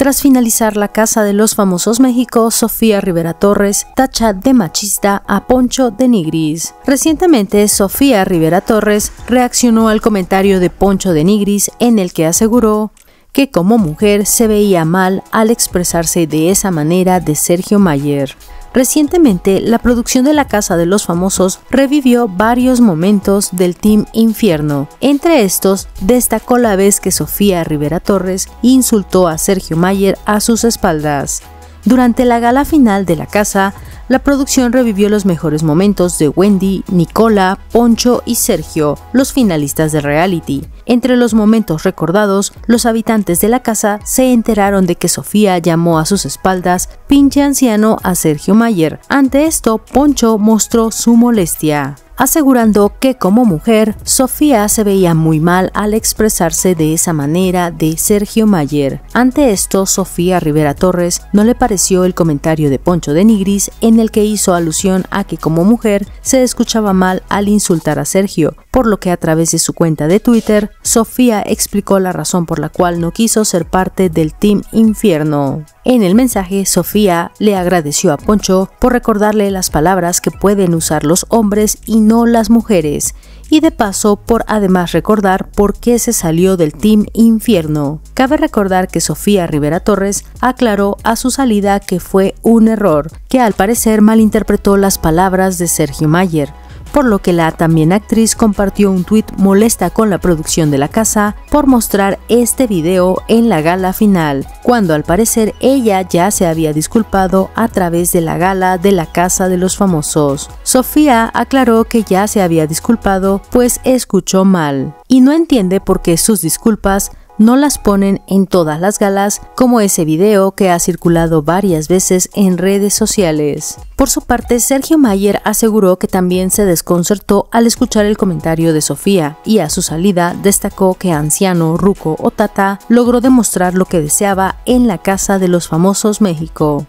Tras finalizar La Casa de los Famosos México, Sofía Rivera Torres tacha de machista a Poncho de Nigris. Recientemente, Sofía Rivera Torres reaccionó al comentario de Poncho de Nigris en el que aseguró que como mujer se veía mal al expresarse de esa manera de Sergio Mayer. Recientemente, la producción de La Casa de los Famosos revivió varios momentos del Team Infierno. Entre estos, destacó la vez que Sofía Rivera Torres insultó a Sergio Mayer a sus espaldas. Durante la gala final de la casa, la producción revivió los mejores momentos de Wendy, Nicola, Poncho y Sergio, los finalistas del reality. Entre los momentos recordados, los habitantes de la casa se enteraron de que Sofía llamó a sus espaldas "pinche anciano" a Sergio Mayer. Ante esto, Poncho mostró su molestia, asegurando que como mujer, Sofía se veía muy mal al expresarse de esa manera de Sergio Mayer. Ante esto, Sofía Rivera Torres no le pareció el comentario de Poncho de Nigris en el que hizo alusión a que como mujer se escuchaba mal al insultar a Sergio, por lo que a través de su cuenta de Twitter, Sofía explicó la razón por la cual no quiso ser parte del Team Infierno. En el mensaje, Sofía le agradeció a Poncho por recordarle las palabras que pueden usar los hombres y no las mujeres, y de paso por además recordar por qué se salió del Team Infierno. Cabe recordar que Sofía Rivera Torres aclaró a su salida que fue un error, que al parecer malinterpretó las palabras de Sergio Mayer, por lo que la también actriz compartió un tuit molesta con la producción de la casa por mostrar este video en la gala final, cuando al parecer ella ya se había disculpado a través de la gala de La Casa de los Famosos. Sofía aclaró que ya se había disculpado pues escuchó mal y no entiende por qué sus disculpas no las ponen en todas las galas, como ese video que ha circulado varias veces en redes sociales. Por su parte, Sergio Mayer aseguró que también se desconcertó al escuchar el comentario de Sofía y a su salida destacó que anciano, ruco o tata logró demostrar lo que deseaba en La Casa de los Famosos México.